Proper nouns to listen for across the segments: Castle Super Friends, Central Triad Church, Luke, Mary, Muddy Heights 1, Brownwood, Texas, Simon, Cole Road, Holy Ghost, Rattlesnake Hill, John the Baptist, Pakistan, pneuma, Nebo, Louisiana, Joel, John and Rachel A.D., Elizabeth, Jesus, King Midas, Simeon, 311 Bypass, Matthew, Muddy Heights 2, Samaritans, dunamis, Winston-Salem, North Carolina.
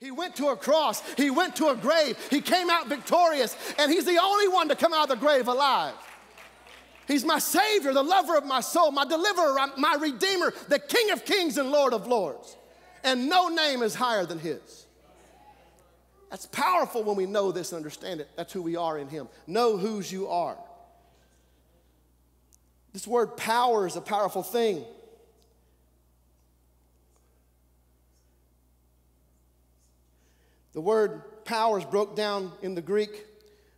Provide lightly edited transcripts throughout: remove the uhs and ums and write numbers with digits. He went to a cross. He went to a grave. He came out victorious, and he's the only one to come out of the grave alive. He's my Savior, the lover of my soul, my deliverer, my Redeemer, the King of kings and Lord of lords. And no name is higher than his. That's powerful when we know this and understand it. That's who we are in him. Know whose you are. This word power is a powerful thing. The word power is broken down in the Greek.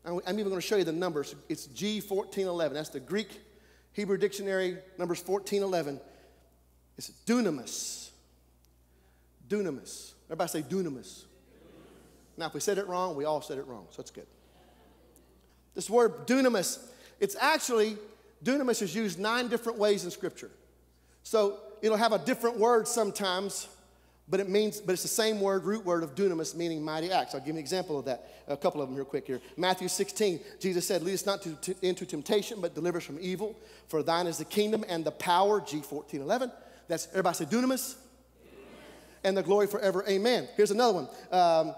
I'm even going to show you the numbers. It's G1411. That's the Greek Hebrew dictionary, numbers 1411. It's dunamis. Dunamis. Everybody say dunamis. Now, if we said it wrong, we all said it wrong, so it's good. This word dunamis, it's actually, dunamis is used 9 different ways in Scripture. So it'll have a different word sometimes, but it's the same word, root word of dunamis, meaning mighty acts. I'll give you an example of that, a couple of them real quick here. Matthew 16, Jesus said, lead us not into temptation, but deliver us from evil. For thine is the kingdom and the power, G1411. That's, everybody say dunamis. And the glory forever, amen. Here's another one.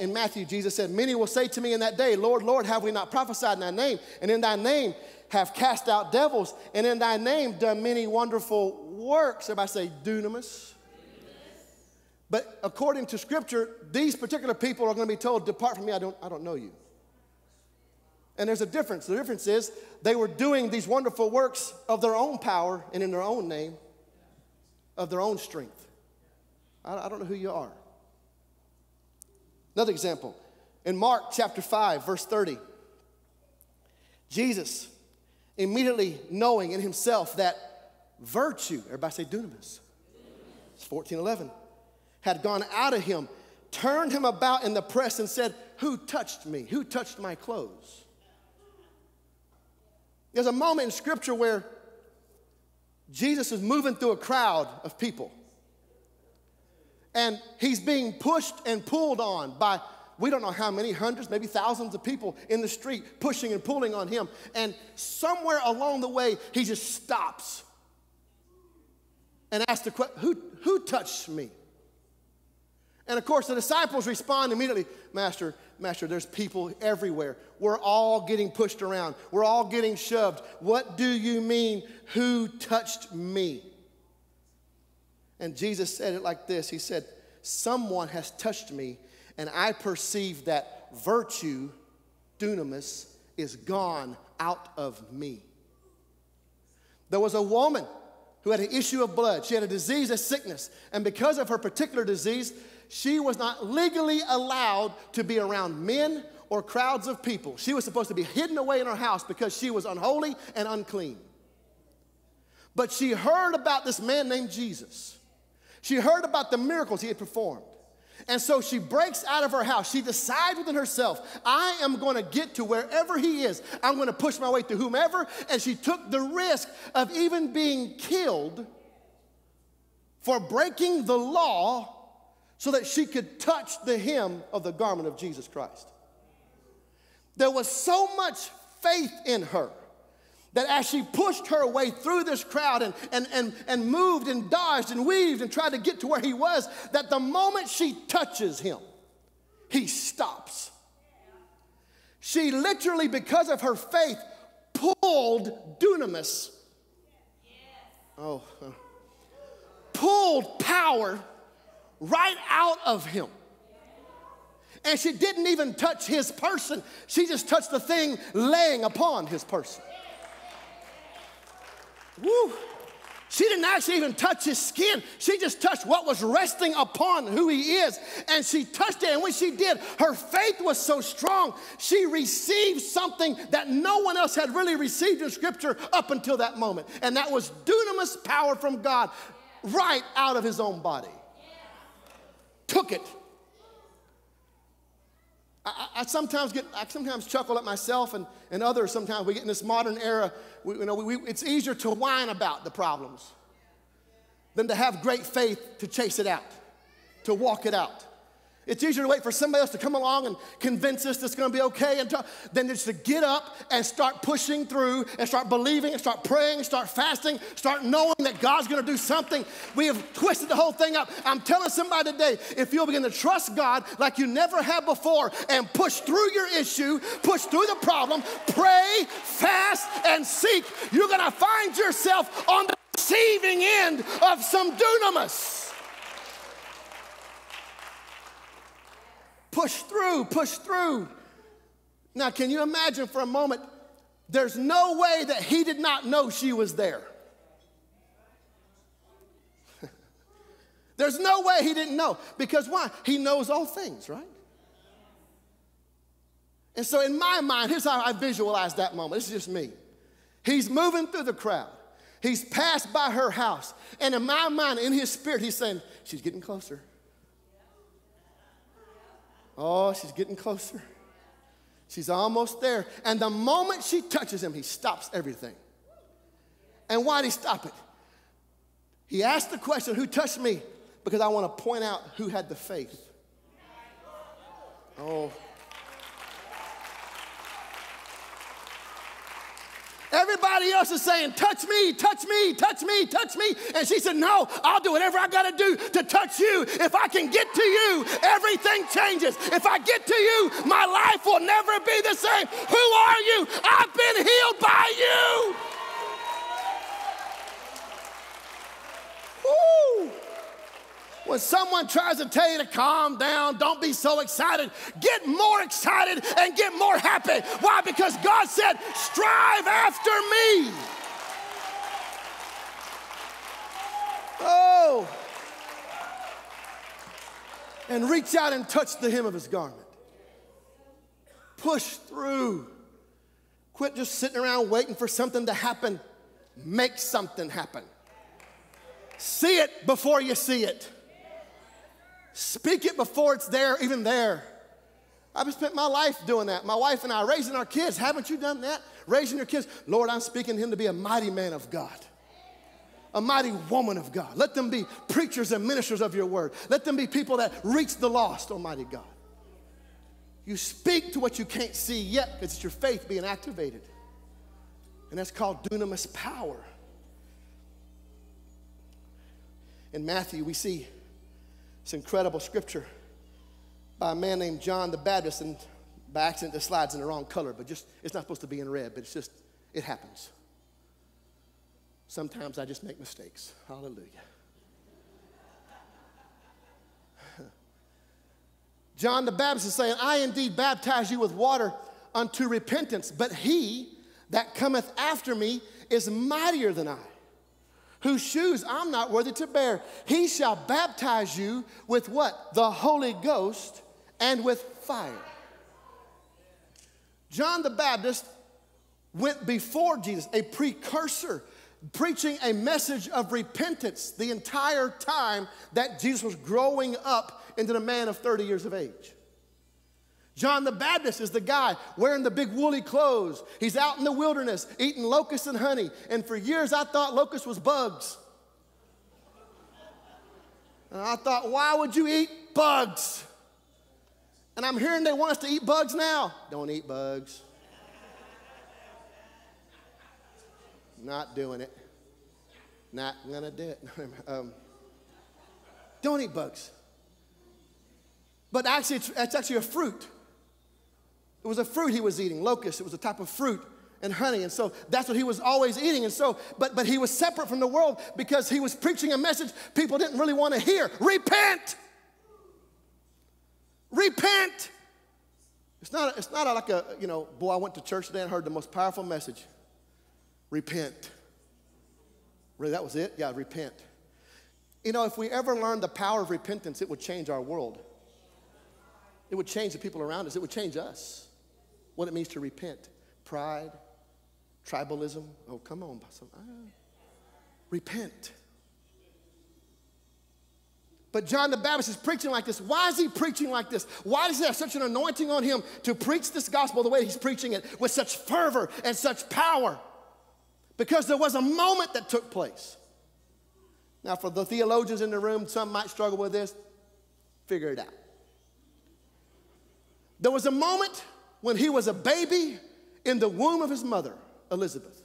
In Matthew, Jesus said, many will say to me in that day, Lord, Lord, have we not prophesied in thy name? And in thy name have cast out devils. And in thy name done many wonderful works. Everybody say dunamis. But according to Scripture, these particular people are going to be told, depart from me, I don't know you. And there's a difference. The difference is they were doing these wonderful works of their own power and in their own name, of their own strength. I don't know who you are. Another example. In Mark chapter 5, verse 30, Jesus, immediately knowing in himself that virtue, everybody say dunamis, it's 1411. Had gone out of him, turned him about in the press and said, who touched me? Who touched my clothes? There's a moment in Scripture where Jesus is moving through a crowd of people. And he's being pushed and pulled on by, we don't know how many, hundreds, maybe thousands of people in the street pushing and pulling on him. And somewhere along the way, he just stops and asks the question, who touched me? And, of course, the disciples respond immediately, Master, there's people everywhere. We're all getting pushed around. We're all getting shoved. What do you mean, who touched me? And Jesus said it like this. He said, someone has touched me, and I perceive that virtue, dunamis, is gone out of me. There was a woman who had an issue of blood. She had a disease, a sickness, and because of her particular disease, she was not legally allowed to be around men or crowds of people. She was supposed to be hidden away in her house because she was unholy and unclean. But she heard about this man named Jesus. She heard about the miracles he had performed. And so she breaks out of her house. She decides within herself, I am going to get to wherever he is. I'm going to push my way to whomever. And she took the risk of even being killed for breaking the law so that she could touch the hem of the garment of Jesus Christ. There was so much faith in her that as she pushed her way through this crowd and moved and dodged and weaved and tried to get to where he was, that the moment she touches him, he stops. She literally, because of her faith, pulled dunamis. Oh, pulled power right out of him. And she didn't even touch his person. She just touched the thing laying upon his person. Woo. She didn't actually even touch his skin. She just touched what was resting upon who he is. And she touched it. And when she did, her faith was so strong, she received something that no one else had really received in Scripture up until that moment. And that was dunamis power from God right out of his own body. Took it. I sometimes chuckle at myself and others. Sometimes we get in this modern era, it's easier to whine about the problems than to have great faith to chase it out, to walk it out. It's easier to wait for somebody else to come along and convince us that's going to be okay and than just to get up and start pushing through and start believing and start praying and start fasting, start knowing that God's going to do something. We have twisted the whole thing up. I'm telling somebody today, if you'll begin to trust God like you never have before and push through your issue, push through the problem, pray, fast, and seek, you're going to find yourself on the receiving end of some dunamis. Push through, push through. Now, can you imagine for a moment, there's no way that he did not know she was there. There's no way he didn't know. Because why? He knows all things, right? And so in my mind, here's how I visualize that moment. This is just me. He's moving through the crowd. He's passed by her house. And in my mind, in his spirit, he's saying, she's getting closer. Oh, she's getting closer. She's almost there. And the moment she touches him, he stops everything. And why did he stop it? He asked the question, who touched me? Because I want to point out who had the faith. Oh. Everybody else is saying, touch me, touch me, touch me, touch me. And she said, no, I'll do whatever I got to do to touch you. If I can get to you, everything changes. If I get to you, my life will never be the same. Who are you? I've been healed by you. Woo. When someone tries to tell you to calm down, don't be so excited, get more excited and get more happy. Why? Because God said, strive after me. Oh. And reach out and touch the hem of his garment. Push through. Quit just sitting around waiting for something to happen. Make something happen. See it before you see it. Speak it before it's there, even there. I've spent my life doing that. My wife and I raising our kids. Haven't you done that? Raising your kids. Lord, I'm speaking him to be a mighty man of God. A mighty woman of God. Let them be preachers and ministers of your word. Let them be people that reach the lost, Almighty God. You speak to what you can't see yet because it's your faith being activated. And that's called dunamis power. In Matthew, we see this incredible scripture by a man named John the Baptist, and by accident, this slide's in the wrong color, but just, it's not supposed to be in red, but it's just, it happens. Sometimes I just make mistakes. Hallelujah. John the Baptist is saying, I indeed baptize you with water unto repentance, but he that cometh after me is mightier than I, whose shoes I'm not worthy to bear. He shall baptize you with what? The Holy Ghost and with fire. John the Baptist went before Jesus, a precursor, preaching a message of repentance the entire time that Jesus was growing up into the man of 30 years of age. John the Baptist is the guy wearing the big woolly clothes. He's out in the wilderness eating locusts and honey. And for years I thought locusts was bugs. And I thought, why would you eat bugs? And I'm hearing they want us to eat bugs now. Don't eat bugs. Not doing it. Not gonna do it. Don't eat bugs. But actually, it's actually a fruit. It was a fruit he was eating, locust. It was a type of fruit and honey. And so that's what he was always eating. And so, but he was separate from the world because he was preaching a message people didn't really want to hear. Repent. Repent. It's not like a, you know, boy, I went to church today and heard the most powerful message. Repent. Really, that was it? Yeah, repent. You know, if we ever learned the power of repentance, it would change our world. It would change the people around us. It would change us. What it means to repent. Pride, tribalism. Oh, come on. Repent. But John the Baptist is preaching like this. Why is he preaching like this? Why does he have such an anointing on him to preach this gospel the way he's preaching it with such fervor and such power? Because there was a moment that took place. Now, for the theologians in the room, some might struggle with this. Figure it out. There was a moment when he was a baby in the womb of his mother, Elizabeth.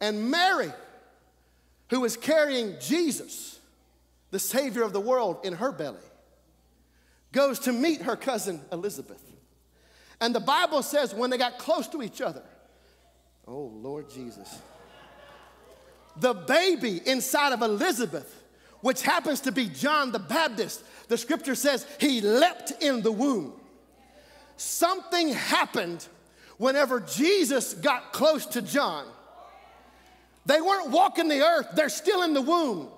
And Mary, who was carrying Jesus, the Savior of the world, in her belly, goes to meet her cousin Elizabeth. And the Bible says when they got close to each other, oh, Lord Jesus, the baby inside of Elizabeth, which happens to be John the Baptist, the scripture says he leapt in the womb. Something happened whenever Jesus got close to John. They weren't walking the earth. They're still in the womb.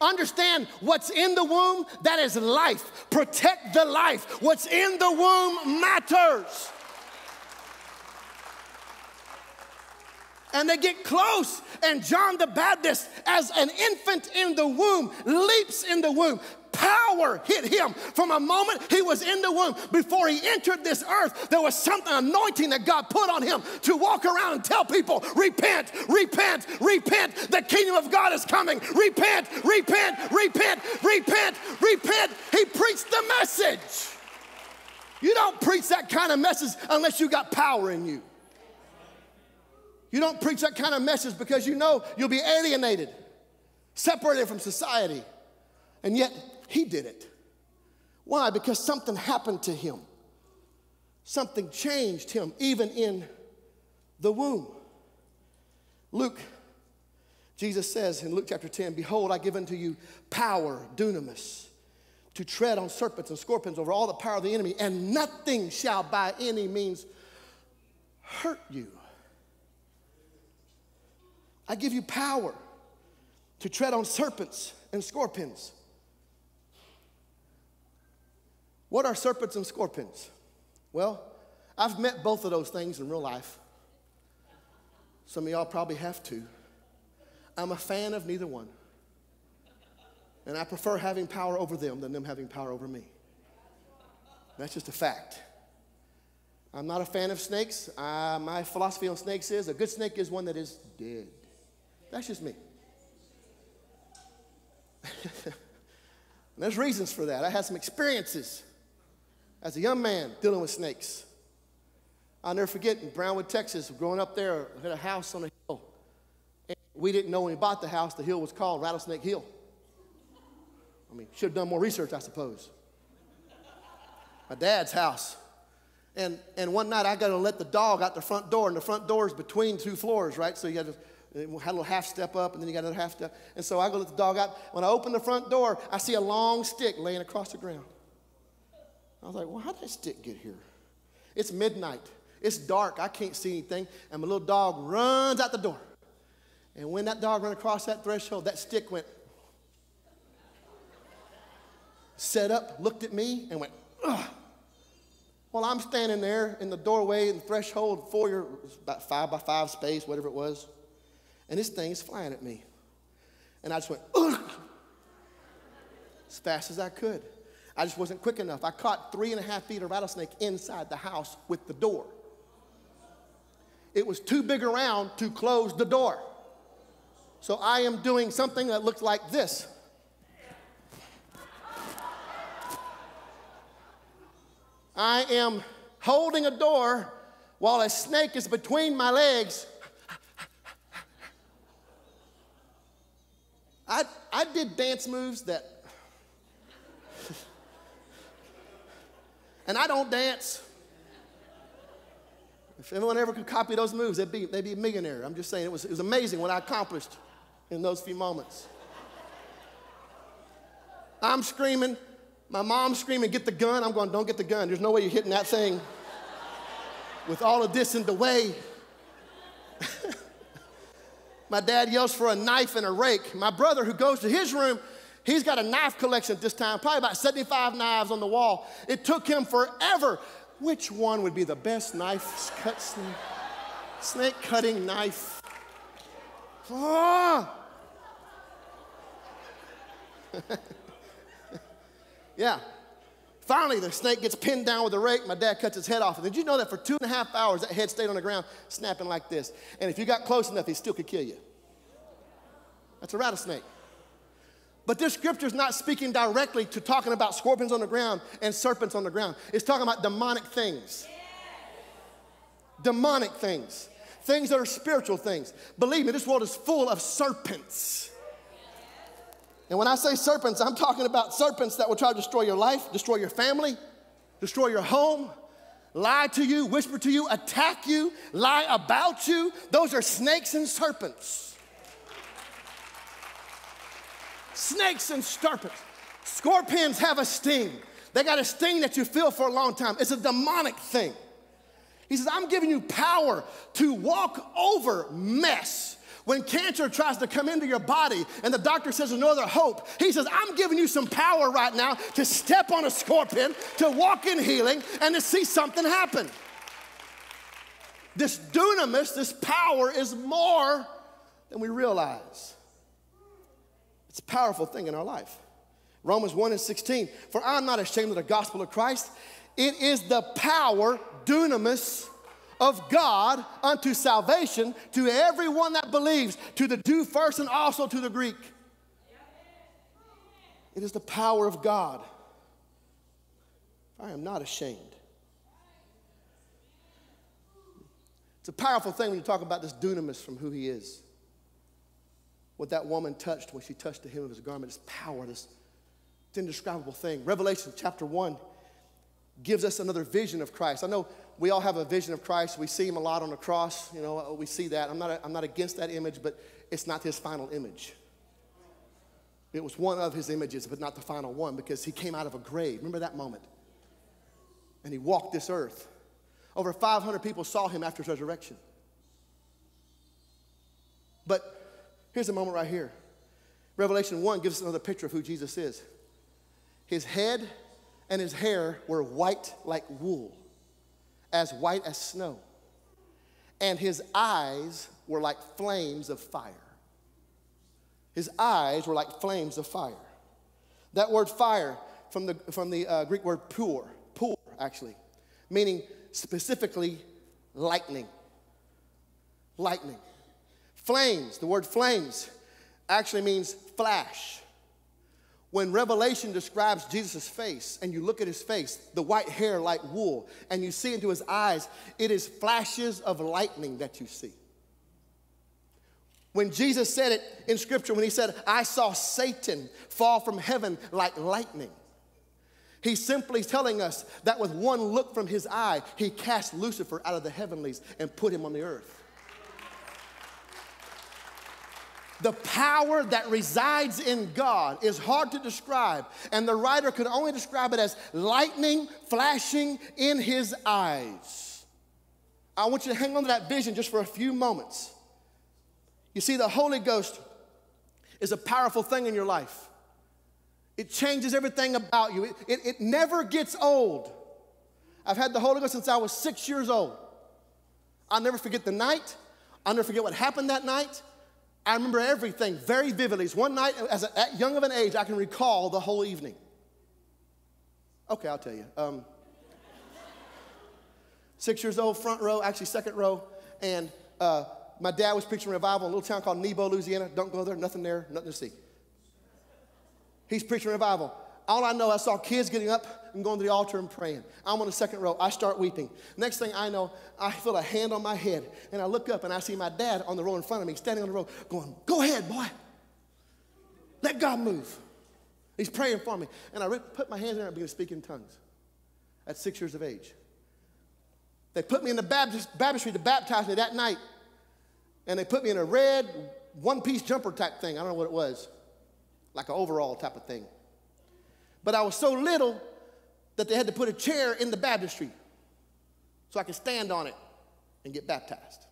Understand, what's in the womb, that is life. Protect the life. What's in the womb matters. And they get close, and John the Baptist, as an infant in the womb, leaps in the womb. Power hit him from a moment he was in the womb. Before he entered this earth, there was something, anointing that God put on him to walk around and tell people, repent, repent, repent. The kingdom of God is coming. Repent, repent, repent, repent, repent. He preached the message. You don't preach that kind of message unless you got power in you. You don't preach that kind of message because you know you'll be alienated, separated from society. And yet, he did it. Why? Because something happened to him. Something changed him, even in the womb. Luke, Jesus says in Luke chapter 10, behold, I give unto you power, dunamis, to tread on serpents and scorpions over all the power of the enemy, and nothing shall by any means hurt you. I give you power to tread on serpents and scorpions. What are serpents and scorpions? Well, I've met both of those things in real life. Some of y'all probably have too. I'm a fan of neither one. And I prefer having power over them than them having power over me. That's just a fact. I'm not a fan of snakes. My philosophy on snakes is a good snake is one that is dead. That's just me. There's reasons for that. I had some experiences as a young man dealing with snakes. I'll never forget in Brownwood, Texas, growing up there, we had a house on a hill. And we didn't know when we bought the house, the hill was called Rattlesnake Hill. I mean, should have done more research, I suppose. My dad's house. And one night I got to let the dog out the front door, and the front door is between two floors, right? So you got to had a little half step up, and then you got another half step. And so I go let the dog out. When I open the front door, I see a long stick laying across the ground. I was like, well, how did that stick get here? It's midnight. It's dark. I can't see anything. And my little dog runs out the door. And when that dog ran across that threshold, that stick went, set up, looked at me, and went, ugh. Well, I'm standing there in the doorway and the threshold, foyer, about 5 by 5 space, whatever it was. And this thing's flying at me. And I just went, ugh, as fast as I could. I just wasn't quick enough. I caught 3.5 feet of rattlesnake inside the house with the door. It was too big around to close the door. So I am doing something that looks like this. I am holding a door while a snake is between my legs. I did dance moves that, and I don't dance. If anyone ever could copy those moves, they'd be a millionaire. I'm just saying, it was amazing what I accomplished in those few moments. I'm screaming. My mom's screaming, get the gun. I'm going, don't get the gun. There's no way you're hitting that thing with all of this in the way. My dad yells for a knife and a rake. My brother, who goes to his room, he's got a knife collection at this time, probably about 75 knives on the wall. It took him forever. Which one would be the best knife, snake cutting knife? Oh. Yeah. Finally, the snake gets pinned down with a rake. My dad cuts his head off. And did you know that for 2.5 hours, that head stayed on the ground, snapping like this? And if you got close enough, he still could kill you. That's a rattlesnake. But this scripture is not speaking directly to talking about scorpions on the ground and serpents on the ground. It's talking about demonic things. Demonic things. Things that are spiritual things. Believe me, this world is full of serpents. And when I say serpents, I'm talking about serpents that will try to destroy your life, destroy your family, destroy your home, lie to you, whisper to you, attack you, lie about you. Those are snakes and serpents. Snakes and serpents. Scorpions have a sting. They got a sting that you feel for a long time. It's a demonic thing. He says, I'm giving you power to walk over mess. When cancer tries to come into your body and the doctor says there's no other hope, he says, I'm giving you some power right now to step on a scorpion, to walk in healing, and to see something happen. This dunamis, this power, is more than we realize. It's a powerful thing in our life. Romans 1:16, for I'm not ashamed of the gospel of Christ. It is the power, dunamis, of God unto salvation to everyone that believes, to the Jew first and also to the Greek. It is the power of God. I am not ashamed. It's a powerful thing when you talk about this dunamis from who he is. What that woman touched when she touched the hem of his garment is power, this indescribable thing. Revelation chapter 1 gives us another vision of Christ. I know we all have a vision of Christ. We see him a lot on the cross. You know, we see that. I'm not against that image, but it's not his final image. It was one of his images, but not the final one, because he came out of a grave. Remember that moment? And he walked this earth. Over 500 people saw him after his resurrection. But here's a moment right here. Revelation 1 gives us another picture of who Jesus is. His head and his hair were white like wool, as white as snow. And his eyes were like flames of fire. His eyes were like flames of fire. That word fire from the Greek word poor actually, meaning specifically lightning. Lightning. Flames, the word flames actually means flash. When Revelation describes Jesus' face and you look at his face, the white hair like wool, and you see into his eyes, it is flashes of lightning that you see. When Jesus said it in Scripture, when he said, I saw Satan fall from heaven like lightning, he's simply telling us that with one look from his eye, he cast Lucifer out of the heavenlies and put him on the earth. The power that resides in God is hard to describe, and the writer could only describe it as lightning flashing in his eyes. I want you to hang on to that vision just for a few moments. You see, the Holy Ghost is a powerful thing in your life. It changes everything about you. It never gets old. I've had the Holy Ghost since I was 6 years old. I'll never forget the night. I'll never forget what happened that night. I remember everything very vividly. It's one night, at young of an age, I can recall the whole evening. Okay, I'll tell you. 6 years old, front row, actually second row, and my dad was preaching revival in a little town called Nebo, Louisiana. Don't go there, nothing to see. He's preaching revival. All I know, I saw kids getting up and going to the altar and praying. I'm on the second row. I start weeping. Next thing I know, I feel a hand on my head. And I look up and I see my dad on the row in front of me, standing on the row, going, go ahead, boy. Let God move. He's praying for me. And I put my hands in there and began to speak in tongues at 6 years of age. They put me in the baptistry to baptize me that night. And they put me in a red one-piece jumper type thing. I don't know what it was, like an overall type of thing. But I was so little that they had to put a chair in the baptistry so I could stand on it and get baptized.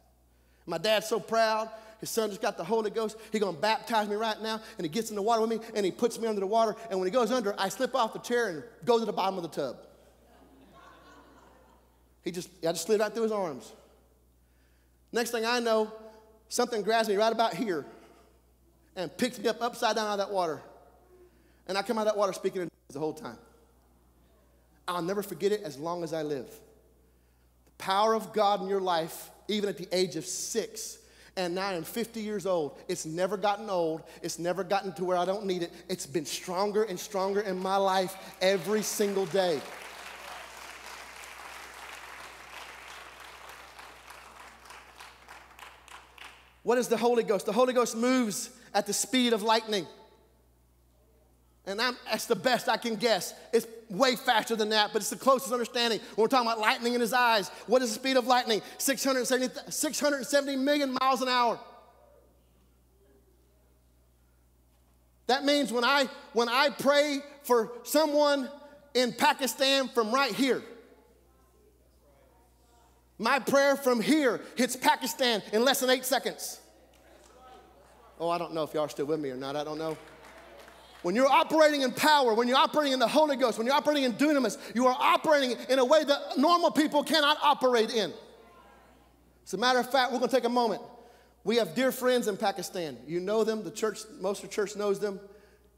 My dad's so proud. His son just got the Holy Ghost. He's going to baptize me right now. And he gets in the water with me, and he puts me under the water. And when he goes under, I slip off the chair and go to the bottom of the tub. I just slid right through his arms. Next thing I know, something grabs me right about here and picks me up upside down out of that water. And I come out of that water speaking in tongues the whole time. I'll never forget it as long as I live. The power of God in your life, even at the age of 6. and I am 50 years old. It's never gotten old. It's never gotten to where I don't need it. It's been stronger and stronger in my life every single day. What is the Holy Ghost? The Holy Ghost moves at the speed of lightning. And that's the best I can guess. It's way faster than that, but it's the closest understanding. When we're talking about lightning in his eyes, what is the speed of lightning? 670 million miles an hour. That means when I pray for someone in Pakistan from right here, my prayer from here hits Pakistan in less than 8 seconds. Oh, I don't know if y'all are still with me or not. I don't know. When you're operating in power, when you're operating in the Holy Ghost, when you're operating in dunamis, you are operating in a way that normal people cannot operate in. As a matter of fact, we're going to take a moment. We have dear friends in Pakistan. You know them. The church, most of the church knows them.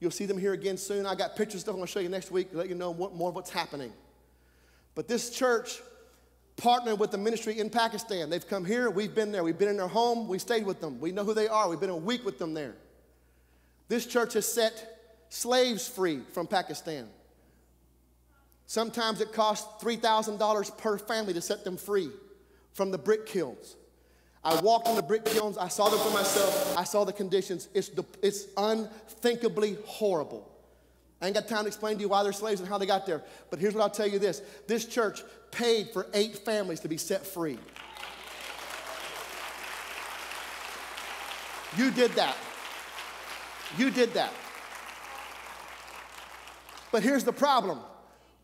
You'll see them here again soon. I got pictures of stuff I'm going to show you next week to let you know more of what's happening. But this church partnered with the ministry in Pakistan. They've come here. We've been there. We've been in their home. We stayed with them. We know who they are. We've been a week with them there. This church has set slaves free from Pakistan. Sometimes it costs $3,000 per family to set them free from the brick kilns. I walked in the brick kilns. I saw them for myself. I saw the conditions. It's unthinkably horrible. I ain't got time to explain to you why they're slaves and how they got there. But here's what I'll tell you this. This church paid for 8 families to be set free. You did that. You did that. But here's the problem.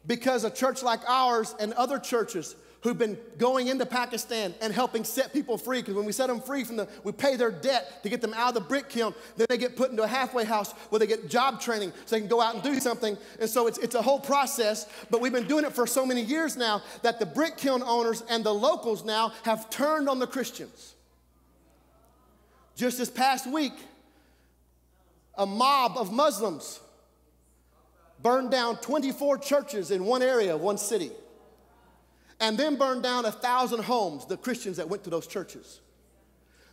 Because a church like ours and other churches who've been going into Pakistan and helping set people free, because when we set them free we pay their debt to get them out of the brick kiln, then they get put into a halfway house where they get job training so they can go out and do something. And so it's a whole process, but we've been doing it for so many years now that the brick kiln owners and the locals now have turned on the Christians. Just this past week, a mob of Muslims burned down 24 churches in one area of one city, and then burned down 1,000 homes, the Christians that went to those churches.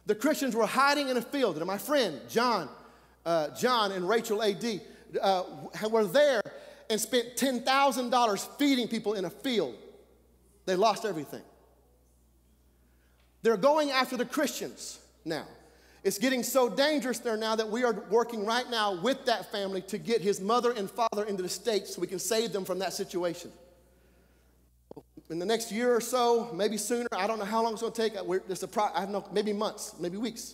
The Christians were hiding in a field, and my friend John and Rachel A.D. Were there and spent $10,000 feeding people in a field. They lost everything. They're going after the Christians now. It's getting so dangerous there now that we are working right now with that family to get his mother and father into the States so we can save them from that situation. In the next year or so, maybe sooner, I don't know how long it's going to take. I don't know, maybe months, maybe weeks.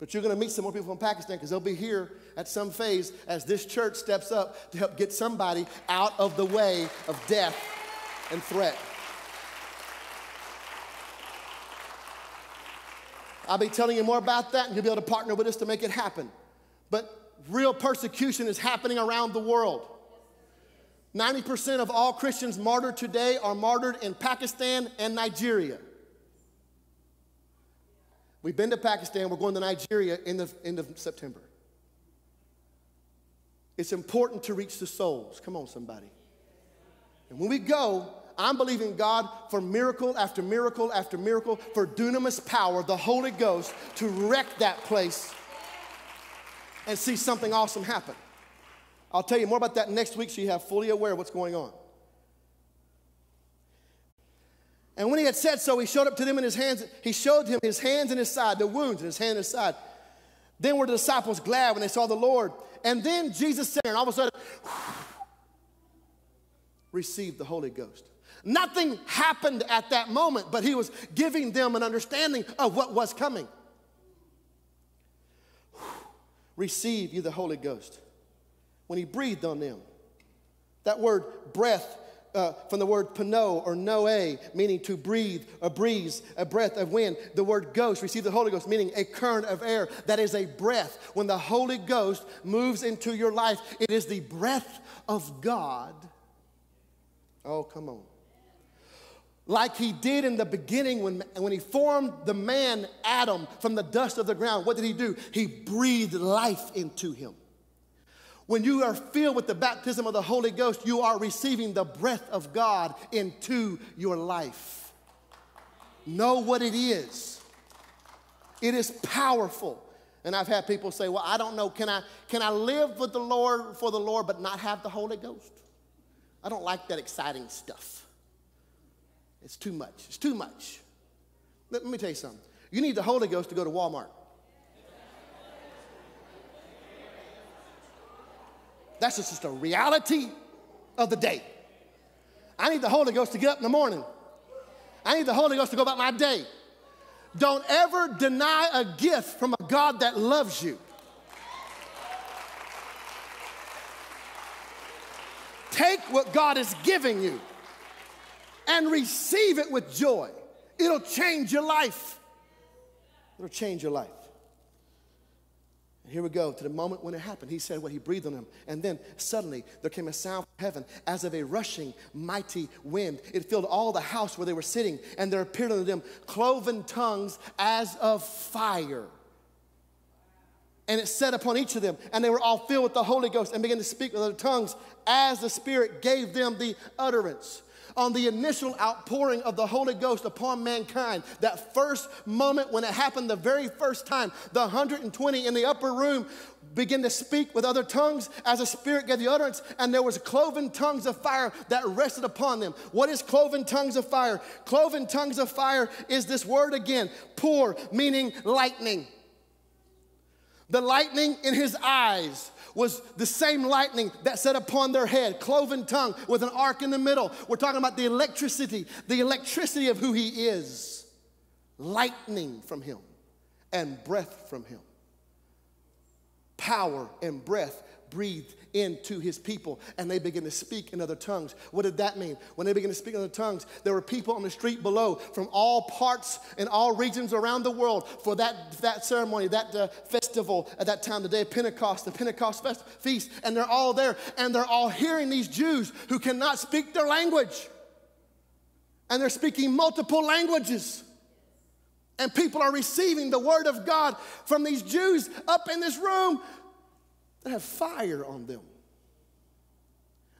But you're going to meet some more people from Pakistan because they'll be here at some phase as this church steps up to help get somebody out of the way of death and threat. I'll be telling you more about that, and you'll be able to partner with us to make it happen. But real persecution is happening around the world. 90% of all Christians martyred today are martyred in Pakistan and Nigeria. We've been to Pakistan. We're going to Nigeria in the end of September. It's important to reach the souls. Come on, somebody. And when we go, I'm believing God for miracle after miracle after miracle, for dunamis power, the Holy Ghost, to wreck that place and see something awesome happen. I'll tell you more about that next week so you have fully aware of what's going on. And when he had said so, he showed up to them in his hands. He showed him his hands and his side, the wounds in his hand and his side. Then were the disciples glad when they saw the Lord. And then Jesus said, and all of a sudden, received the Holy Ghost. Nothing happened at that moment, but he was giving them an understanding of what was coming. Receive you the Holy Ghost. When he breathed on them. That word breath from the word pneuma or noe, meaning to breathe, a breeze, a breath of wind. The word ghost, receive the Holy Ghost, meaning a current of air. That is a breath. When the Holy Ghost moves into your life, it is the breath of God. Oh, come on. Like he did in the beginning when he formed the man, Adam, from the dust of the ground. What did he do? He breathed life into him. When you are filled with the baptism of the Holy Ghost, you are receiving the breath of God into your life. Know what it is. It is powerful. And I've had people say, well, I don't know, can I live with the Lord, for the Lord, but not have the Holy Ghost? I don't like that exciting stuff. It's too much. It's too much. Let me tell you something. You need the Holy Ghost to go to Walmart. That's just a reality of the day. I need the Holy Ghost to get up in the morning. I need the Holy Ghost to go about my day. Don't ever deny a gift from a God that loves you. Take what God is giving you and receive it with joy. It'll change your life. It'll change your life. And here we go to the moment when it happened. He said what he breathed on him. And then suddenly there came a sound from heaven as of a rushing mighty wind. It filled all the house where they were sitting. And there appeared unto them cloven tongues as of fire. And it set upon each of them. And they were all filled with the Holy Ghost and began to speak with other tongues as the Spirit gave them the utterance. On the initial outpouring of the Holy Ghost upon mankind, that first moment when it happened the very first time, the 120 in the upper room began to speak with other tongues as the Spirit gave the utterance, and there was cloven tongues of fire that rested upon them. What is cloven tongues of fire? Cloven tongues of fire is this word again, pour, meaning lightning. The lightning in his eyes was the same lightning that set upon their head, cloven tongue with an arc in the middle. We're talking about the electricity of who he is. Lightning from him and breath from him. Power and breath breathed into his people, and they began to speak in other tongues. What did that mean? When they began to speak in other tongues, there were people on the street below from all parts and all regions around the world for that ceremony, that festival at that time, the day of Pentecost, the Pentecost feast, and they're all there, and they're all hearing these Jews who cannot speak their language, and they're speaking multiple languages, and people are receiving the word of God from these Jews up in this room that have fire on them.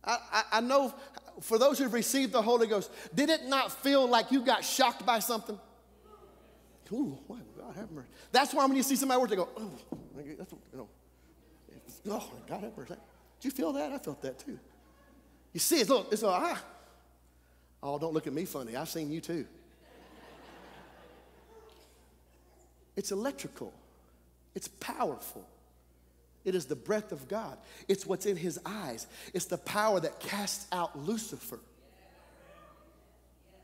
I know for those who've received the Holy Ghost, did it not feel like you got shocked by something? Ooh, boy, God have mercy. That's why when you see somebody work, they go, oh, that's, you know, oh, God have mercy. Did you feel that? I felt that too. You see, it's oh, don't look at me funny. I've seen you too. It's electrical. It's powerful. It is the breath of God. It's what's in his eyes. It's the power that casts out Lucifer.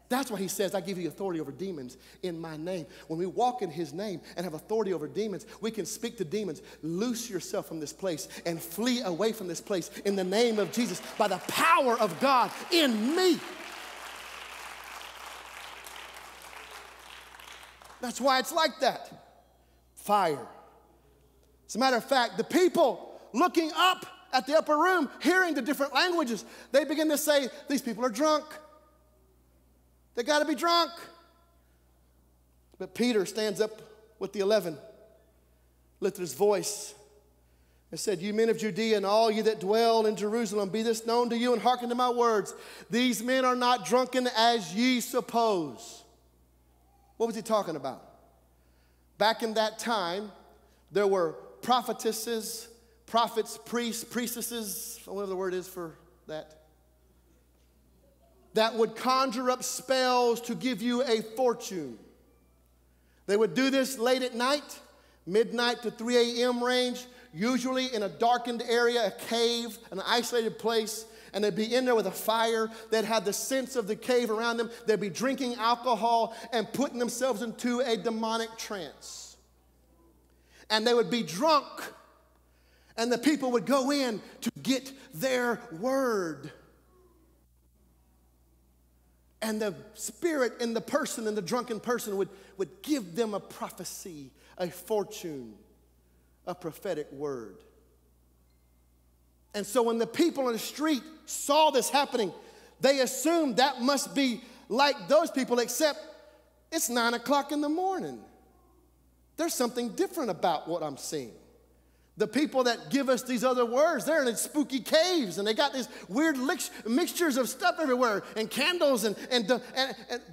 That's why he says, I give you authority over demons in my name. When we walk in his name and have authority over demons, we can speak to demons. Loose yourself from this place and flee away from this place in the name of Jesus by the power of God in me. That's why it's like that. Fire. As a matter of fact, the people looking up at the upper room, hearing the different languages, they begin to say, these people are drunk. They got to be drunk. But Peter stands up with the 11, lifted his voice, and said, you men of Judea and all you that dwell in Jerusalem, be this known to you and hearken to my words. These men are not drunken as ye suppose. What was he talking about? Back in that time, there were prophetesses, prophets, priests, priestesses, whatever the word is for that would conjure up spells to give you a fortune. They would do this late at night, midnight to 3 a.m. range, usually in a darkened area, a cave, an isolated place, and they'd be in there with a fire. They'd have the sense of the cave around them. They'd be drinking alcohol and putting themselves into a demonic trance. And they would be drunk, and the people would go in to get their word. And the spirit in the person, in the drunken person, would give them a prophecy, a fortune, a prophetic word. And so when the people on the street saw this happening, they assumed that must be like those people, except it's 9 o'clock in the morning. There's something different about what I'm seeing. The people that give us these other words, they're in spooky caves, and they got these weird mixtures of stuff everywhere, and candles, and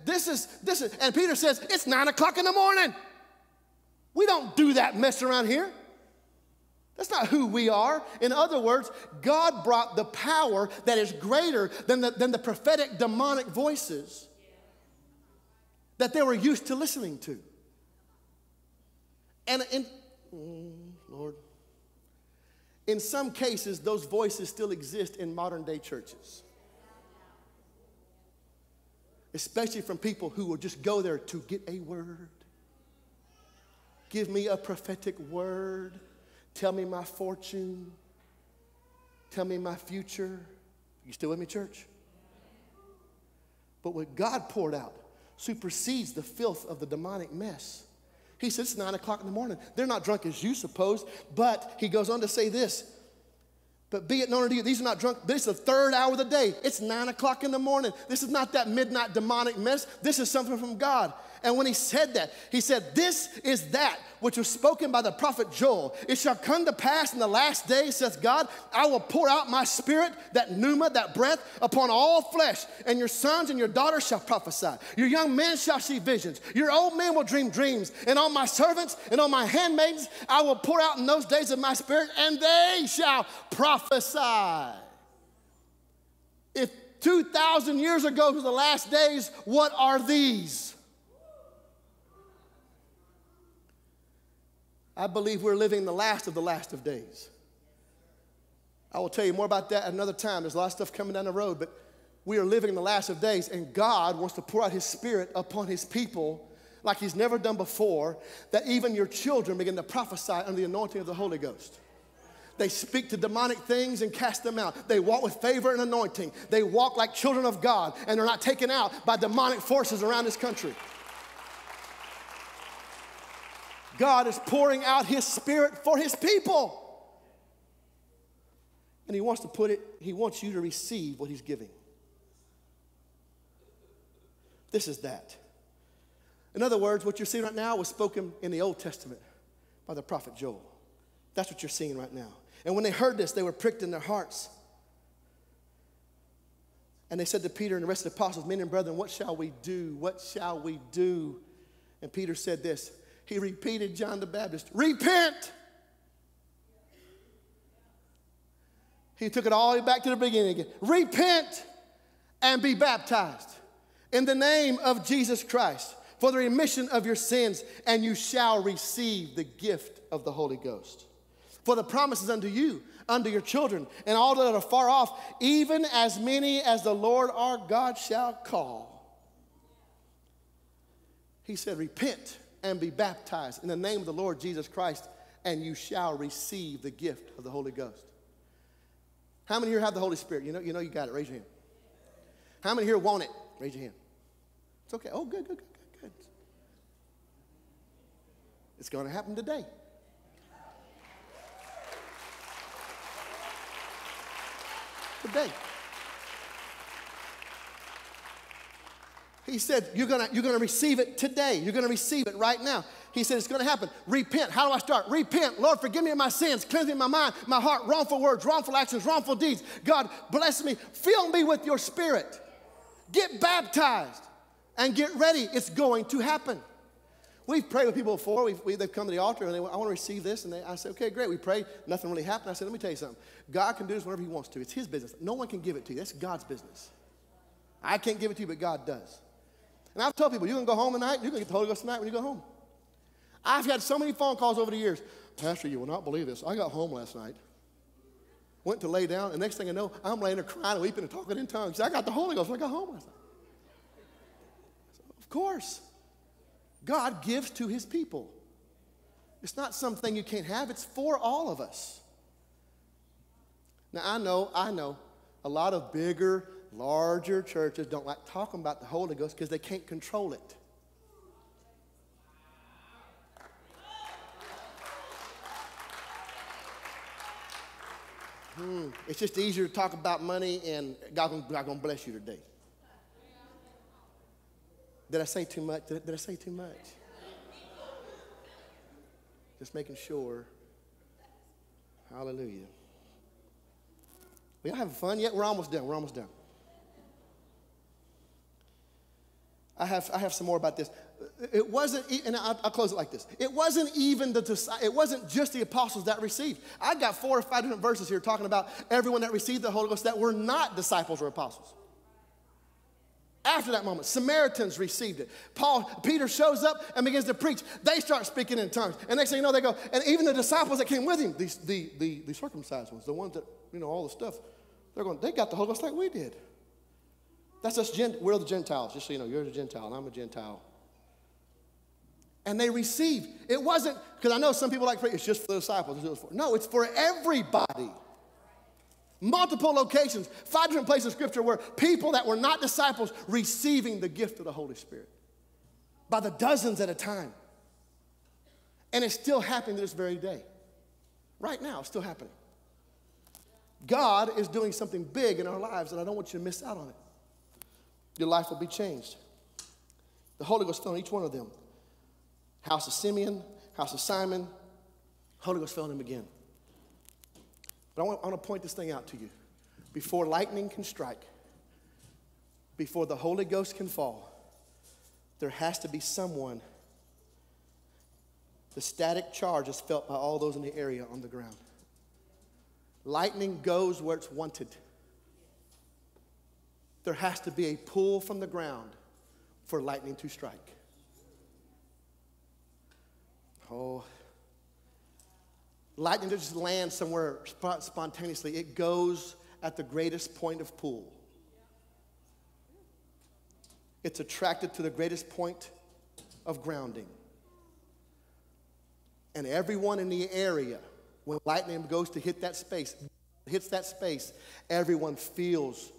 this is, and Peter says, it's 9 o'clock in the morning. We don't do that mess around here. That's not who we are. In other words, God brought the power that is greater than the prophetic demonic voices that they were used to listening to. Lord, in some cases, those voices still exist in modern-day churches, especially from people who will just go there to get a word. Give me a prophetic word. Tell me my fortune. Tell me my future. You still with me, church? But what God poured out supersedes the filth of the demonic mess. He says, it's 9 o'clock in the morning. They're not drunk as you suppose. But he goes on to say this. But be it known unto you, these are not drunk. This is the third hour of the day. It's 9 o'clock in the morning. This is not that midnight demonic mess. This is something from God. And when he said that, he said, this is that which was spoken by the prophet Joel. It shall come to pass in the last days, saith God, I will pour out my spirit, that pneuma, that breath, upon all flesh. And your sons and your daughters shall prophesy. Your young men shall see visions. Your old men will dream dreams. And on my servants and on my handmaidens, I will pour out in those days of my spirit, and they shall prophesy. If 2,000 years ago was the last days, what are these? I believe we're living the last of days. I will tell you more about that another time. There's a lot of stuff coming down the road, but we are living the last of days, and God wants to pour out his spirit upon his people like he's never done before, that even your children begin to prophesy under the anointing of the Holy Ghost. They speak to demonic things and cast them out. They walk with favor and anointing. They walk like children of God, and they're not taken out by demonic forces around this country. God is pouring out his spirit for his people. And he wants to put it, he wants you to receive what he's giving. This is that. In other words, what you're seeing right now was spoken in the Old Testament by the prophet Joel. That's what you're seeing right now. And when they heard this, they were pricked in their hearts. And they said to Peter and the rest of the apostles, men and brethren, what shall we do? What shall we do? And Peter said this. He repeated John the Baptist, repent. He took it all the way back to the beginning again. Repent and be baptized in the name of Jesus Christ for the remission of your sins, and you shall receive the gift of the Holy Ghost. For the promise is unto you, unto your children, and all that are far off, even as many as the Lord our God shall call. He said, repent and be baptized in the name of the Lord Jesus Christ, and you shall receive the gift of the Holy Ghost. How many here have the Holy Spirit? You know you got it. Raise your hand. How many here want it? Raise your hand. It's okay. Oh, good. It's going to happen today. Today. He said, you're going to receive it today. You're going to receive it right now. He said, it's going to happen. Repent. How do I start? Repent. Lord, forgive me of my sins. Cleanse me of my mind, my heart, wrongful words, wrongful actions, wrongful deeds. God, bless me. Fill me with your spirit. Get baptized and get ready. It's going to happen. We've prayed with people before. They've come to the altar, and they went, I want to receive this. And I said, okay, great. We prayed. Nothing really happened. I said, let me tell you something. God can do this whenever he wants to. It's his business. No one can give it to you. That's God's business. I can't give it to you, but God does. And I've told people, you're going to go home tonight, you're going to get the Holy Ghost tonight when you go home. I've had so many phone calls over the years. Pastor, you will not believe this. I got home last night, went to lay down, and next thing I know, I'm laying there crying and weeping and talking in tongues. I got the Holy Ghost when I got home last night. So, of course, God gives to his people. It's not something you can't have. It's for all of us. Now, I know, a lot of bigger, larger churches don't like talking about the Holy Ghost because they can't control it. It's just easier to talk about money and God's going to bless you today. Did I say too much? Did I say too much? Just making sure. Hallelujah. We all having fun yet? We're almost done. I have some more about this. It wasn't, and I'll close it like this. It wasn't even it wasn't just the apostles that received. I got 4 or 5 different verses here talking about everyone that received the Holy Ghost that were not disciples or apostles. After that moment, Samaritans received it. Peter shows up and begins to preach. They start speaking in tongues. And next thing you know, they go, and even the disciples that came with him, the circumcised ones, the ones that, you know, all the stuff, they're going, they got the Holy Ghost like we did. That's us, we're the Gentiles, just so you know, you're the Gentile and I'm a Gentile. And they received. It wasn't, because I know some people like, it's just for the disciples. No, it's for everybody. Multiple locations, 5 different places of Scripture where people that were not disciples receiving the gift of the Holy Spirit by the dozens at a time. And it's still happening to this very day. Right now, it's still happening. God is doing something big in our lives, and I don't want you to miss out on it. Your life will be changed. The Holy Ghost fell on each one of them. House of Simeon, house of Simon, Holy Ghost fell on them again. But I want to point this thing out to you. Before lightning can strike, before the Holy Ghost can fall, there has to be someone. The static charge is felt by all those in the area on the ground. Lightning goes where it's wanted. There has to be a pull from the ground for lightning to strike. Oh, lightning doesn't just land somewhere spontaneously. It goes at the greatest point of pull. It's attracted to the greatest point of grounding. And everyone in the area, when lightning goes to hit that space, everyone feels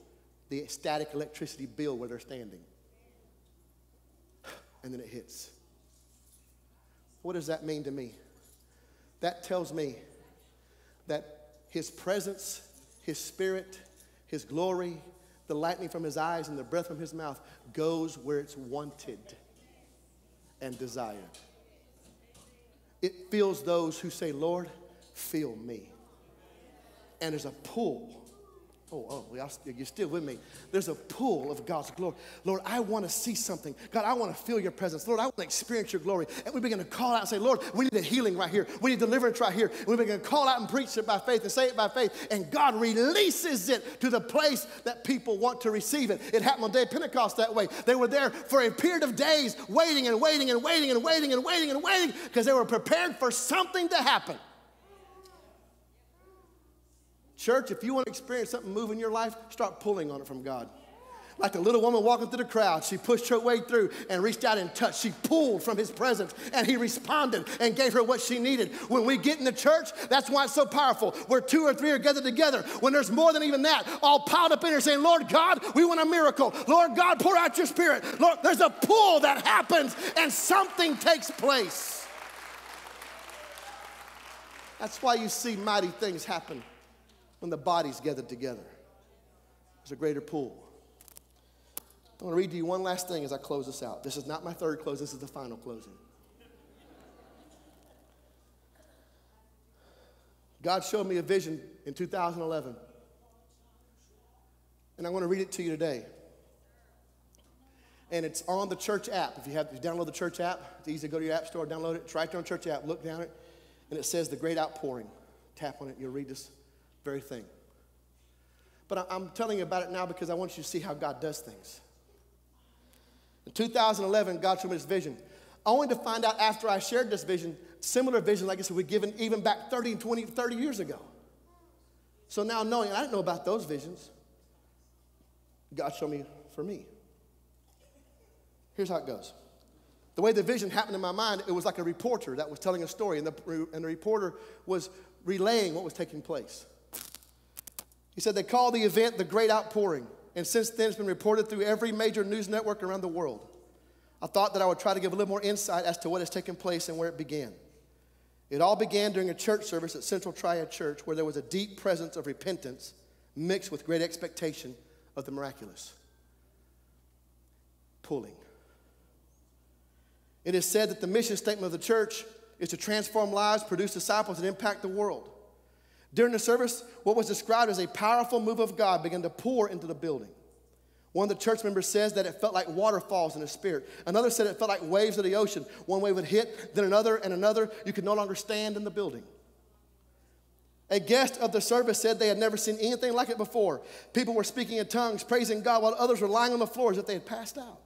the static electricity bill where they're standing. And then it hits. What does that mean to me? That tells me that his presence, his spirit, his glory, the lightning from his eyes and the breath from his mouth goes where it's wanted and desired. It fills those who say, Lord, fill me. And there's a pull. You're still with me. There's a pull of God's glory. Lord, I want to see something. God, I want to feel your presence. Lord, I want to experience your glory. And we begin to call out and say, Lord, we need a healing right here. We need deliverance right here. And we begin to call out and preach it by faith and say it by faith. And God releases it to the place that people want to receive it. It happened on the day of Pentecost that way. They were there for a period of days waiting and waiting and waiting and waiting and waiting and waiting because they were prepared for something to happen. Church, if you want to experience something move in your life, start pulling on it from God. Like the little woman walking through the crowd, she pushed her way through and reached out and touched. She pulled from his presence, and he responded and gave her what she needed. When we get in the church, that's why it's so powerful. Where 2 or 3 are gathered together, when there's more than even that, all piled up in here saying, Lord God, we want a miracle. Lord God, pour out your spirit. Lord, there's a pull that happens, and something takes place. That's why you see mighty things happen. When the body's gathered together, there's a greater pool. I'm going to read to you one last thing as I close this out. This is not my third close. This is the final closing. God showed me a vision in 2011. And I'm going to read it to you today. And it's on the church app. If you download the church app, it's easy to go to your app store, download it. It's right there on the church app. Look down it. And it says the great outpouring. Tap on it. You'll read this very thing. But I'm telling you about it now because I want you to see how God does things. In 2011, God showed me this vision, only to find out after I shared this vision, similar visions like this were given even back 30 years ago. So now knowing, I didn't know about those visions, God showed me for me. Here's how it goes. The way the vision happened in my mind, it was like a reporter that was telling a story, and the reporter was relaying what was taking place. He said they call the event the Great Outpouring, and since then it's been reported through every major news network around the world. I thought that I would try to give a little more insight as to what has taken place and where it began. It all began during a church service at Central Triad Church where there was a deep presence of repentance mixed with great expectation of the miraculous. Pulling. It is said that the mission statement of the church is to transform lives, produce disciples, and impact the world. During the service, what was described as a powerful move of God began to pour into the building. One of the church members says that it felt like waterfalls in his spirit. Another said it felt like waves of the ocean. One wave would hit, then another and another. You could no longer stand in the building. A guest of the service said they had never seen anything like it before. People were speaking in tongues, praising God, while others were lying on the floor as if they had passed out.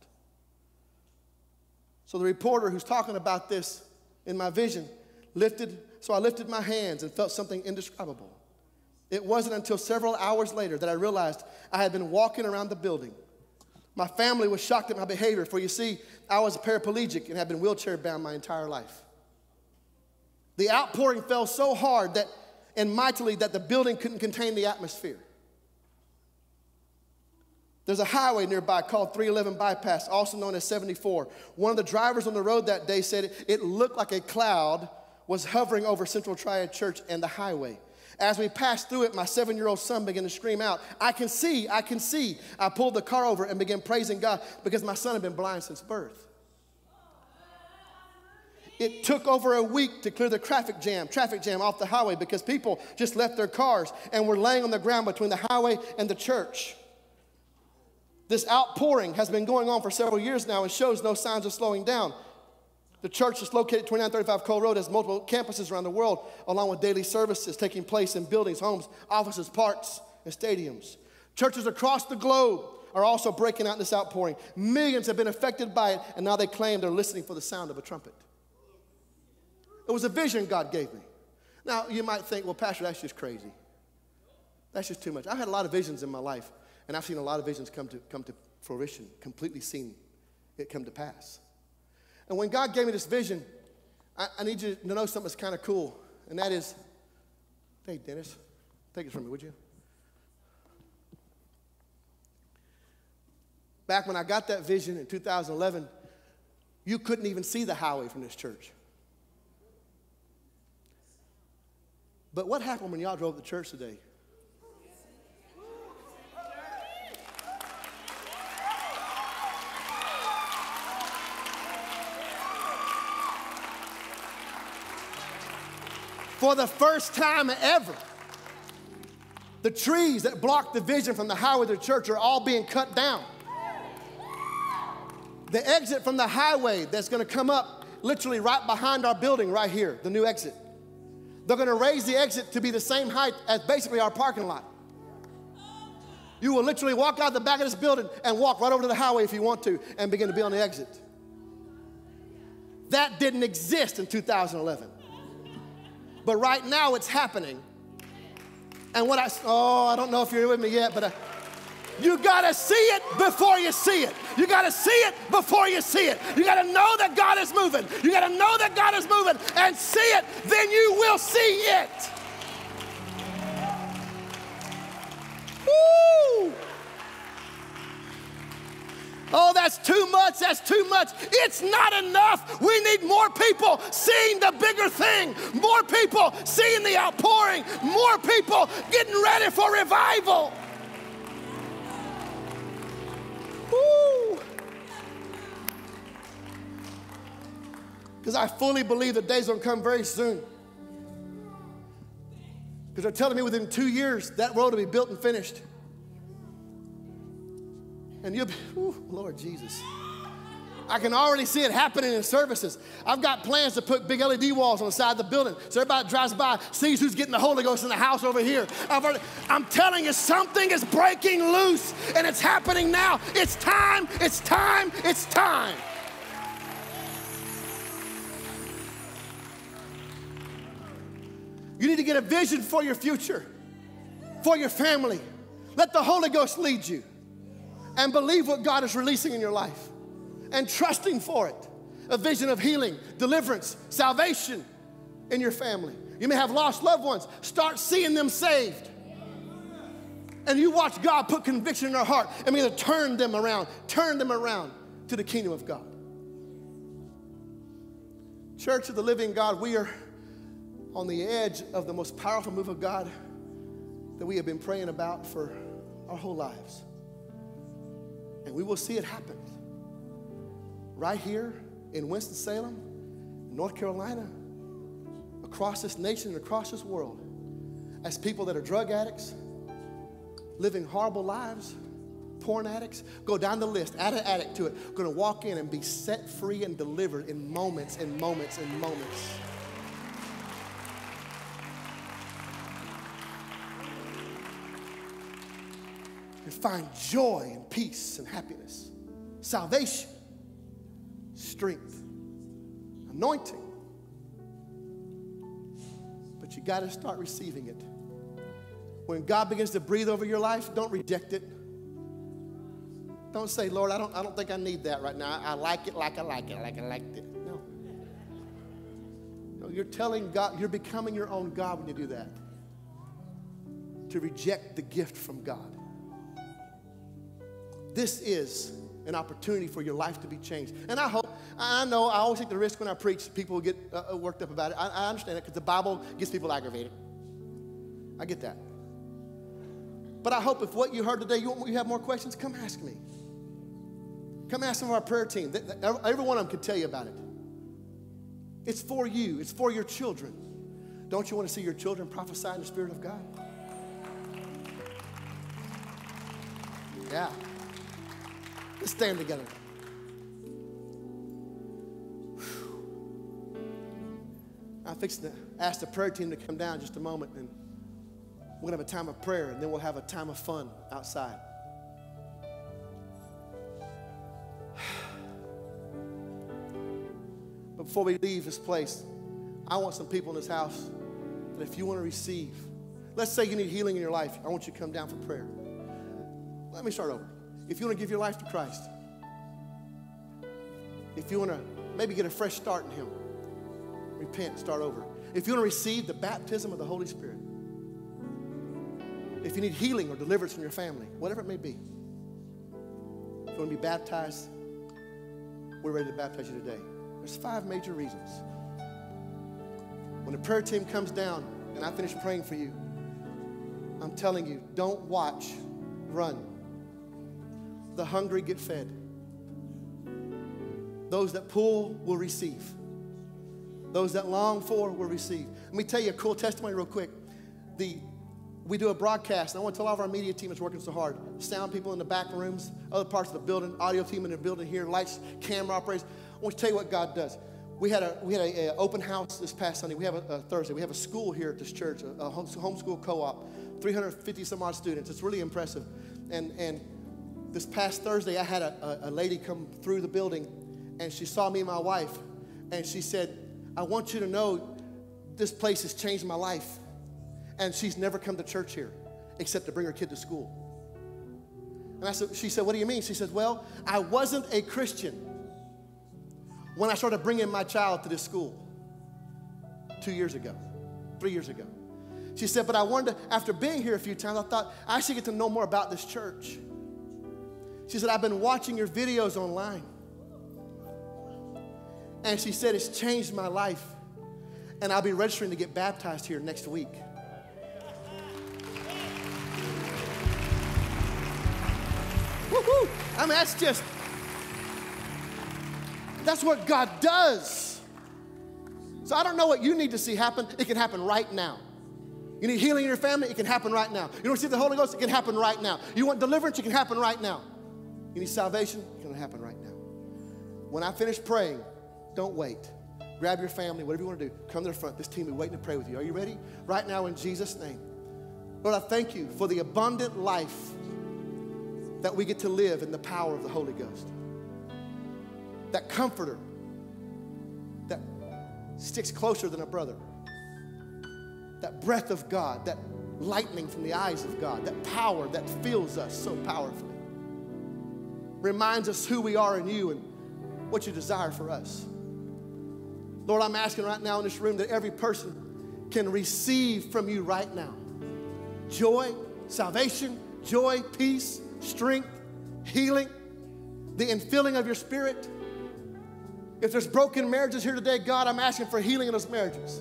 So the reporter who's talking about this in my vision so I lifted my hands and felt something indescribable. It wasn't until several hours later that I realized I had been walking around the building. My family was shocked at my behavior, for you see, I was paraplegic and had been wheelchair-bound my entire life. The outpouring fell so hard and mightily that the building couldn't contain the atmosphere. There's a highway nearby called 311 Bypass, also known as 74. One of the drivers on the road that day said it looked like a cloud was hovering over Central Triad Church and the highway. As we passed through it, my 7-year-old son began to scream out, "I can see, I can see." I pulled the car over and began praising God because my son had been blind since birth. It took over a week to clear the traffic jam off the highway because people just left their cars and were laying on the ground between the highway and the church. This outpouring has been going on for several years now and shows no signs of slowing down. The church that's located at 2935 Cole Road has multiple campuses around the world, along with daily services taking place in buildings, homes, offices, parks, and stadiums. Churches across the globe are also breaking out in this outpouring. Millions have been affected by it, and now they claim they're listening for the sound of a trumpet. It was a vision God gave me. Now, you might think, well, Pastor, that's just crazy. That's just too much. I've had a lot of visions in my life. And I've seen a lot of visions come to fruition, completely seen it come to pass. And when God gave me this vision, I need you to know something that's kind of cool. And that is, hey, Dennis, take it from me, would you? Back when I got that vision in 2011, you couldn't even see the highway from this church. But what happened when y'all drove to church today? For the first time ever, the trees that blocked the vision from the highway to the church are all being cut down. The exit from the highway that's going to come up literally right behind our building right here, the new exit. They're going to raise the exit to be the same height as basically our parking lot. You will literally walk out the back of this building and walk right over to the highway if you want to and begin to be on the exit. That didn't exist in 2011. But right now it's happening. And what I don't know if you're with me yet, but you gotta see it before you see it. You gotta see it before you see it. You gotta know that God is moving. You gotta know that God is moving and see it, then you will see it. Woo! Oh, that's too much, that's too much. It's not enough. We need more people seeing the bigger thing, more people seeing the outpouring, more people getting ready for revival. Woo! Because I fully believe the days will come very soon. Because they're telling me within 2 years that road will be built and finished. And you'll be, ooh, Lord Jesus. I can already see it happening in services. I've got plans to put big LED walls on the side of the building so everybody drives by, sees who's getting the Holy Ghost in the house over here. I'm telling you, something is breaking loose, and it's happening now. It's time, it's time, it's time. You need to get a vision for your future, for your family. Let the Holy Ghost lead you. And believe what God is releasing in your life and trusting for it. A vision of healing, deliverance, salvation in your family. You may have lost loved ones. Start seeing them saved. And you watch God put conviction in their heart and begin to turn them around to the kingdom of God. Church of the living God, we are on the edge of the most powerful move of God that we have been praying about for our whole lives. And we will see it happen right here in Winston-Salem, North Carolina, across this nation and across this world, as people that are drug addicts, living horrible lives, porn addicts, go down the list, add an addict to it, going to walk in and be set free and delivered in moments and moments and moments. And find joy and peace and happiness, salvation, strength, anointing. But you got to start receiving it. When God begins to breathe over your life, don't reject it. Don't say, Lord, I don't think I need that right now. I like it like I like it, like I liked it. No. No, you're telling God, you're becoming your own God when you do that. To reject the gift from God. This is an opportunity for your life to be changed. And I hope, I know, I always take the risk when I preach, people get worked up about it. I understand it because the Bible gets people aggravated. I get that. But I hope if what you heard today, you have more questions, come ask me. Come ask some of our prayer team. Every one of them can tell you about it. It's for you. It's for your children. Don't you want to see your children prophesy in the Spirit of God? Yeah. Let's stand together. I'm fixing to ask the prayer team to come down in just a moment, and we're going to have a time of prayer, and then we'll have a time of fun outside. But before we leave this place, I want some people in this house that if you want to receive, let's say you need healing in your life, I want you to come down for prayer. Let me start over. If you want to give your life to Christ, if you want to maybe get a fresh start in Him, repent, start over. If you want to receive the baptism of the Holy Spirit, if you need healing or deliverance from your family, whatever it may be, if you want to be baptized, we're ready to baptize you today. There's 5 major reasons. When the prayer team comes down and I finish praying for you, I'm telling you, don't watch, run. The hungry get fed. Those that pull will receive. Those that long for will receive. Let me tell you a cool testimony real quick. We do a broadcast, and I want to tell all of our media team that's working so hard, sound people in the back rooms, other parts of the building, audio team in the building here, lights, camera operators. I want to tell you what God does. We had a open house this past Sunday. We have a Thursday. We have a school here at this church, a homeschool co-op, 350 some odd students. It's really impressive. And this past Thursday, I had a lady come through the building, and she saw me and my wife, and she said, I want you to know this place has changed my life. And she's never come to church here except to bring her kid to school. And I said, she said, what do you mean? She said, well, I wasn't a Christian when I started bringing my child to this school 3 years ago. She said, but I wanted to, after being here a few times, I thought I should get to know more about this church. She said, I've been watching your videos online. And she said, it's changed my life. And I'll be registering to get baptized here next week. Woo-hoo. I mean, that's what God does. So I don't know what you need to see happen. It can happen right now. You need healing in your family? It can happen right now. You want to receive the Holy Ghost? It can happen right now. You want deliverance? It can happen right now. You need salvation? It can happen right now. When I finish praying, don't wait. Grab your family, whatever you want to do. Come to the front. This team is waiting to pray with you. Are you ready? Right now, in Jesus' name. Lord, I thank you for the abundant life that we get to live in the power of the Holy Ghost. That comforter that sticks closer than a brother. That breath of God, that lightning from the eyes of God, that power that fills us so powerfully. Reminds us who we are in you and what you desire for us. Lord, I'm asking right now in this room that every person can receive from you right now. Joy, salvation, joy, peace, strength, healing, the infilling of your Spirit. If there's broken marriages here today, God, I'm asking for healing in those marriages.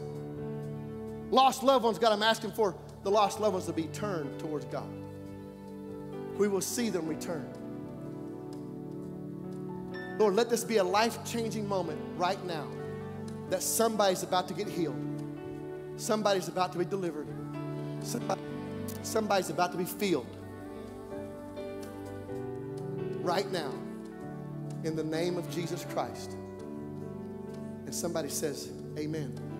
Lost loved ones, God, I'm asking for the lost loved ones to be turned towards God. We will see them return. Lord, let this be a life-changing moment right now that somebody's about to get healed. Somebody's about to be delivered. Somebody's about to be filled. right now in the name of Jesus Christ. And somebody says, amen.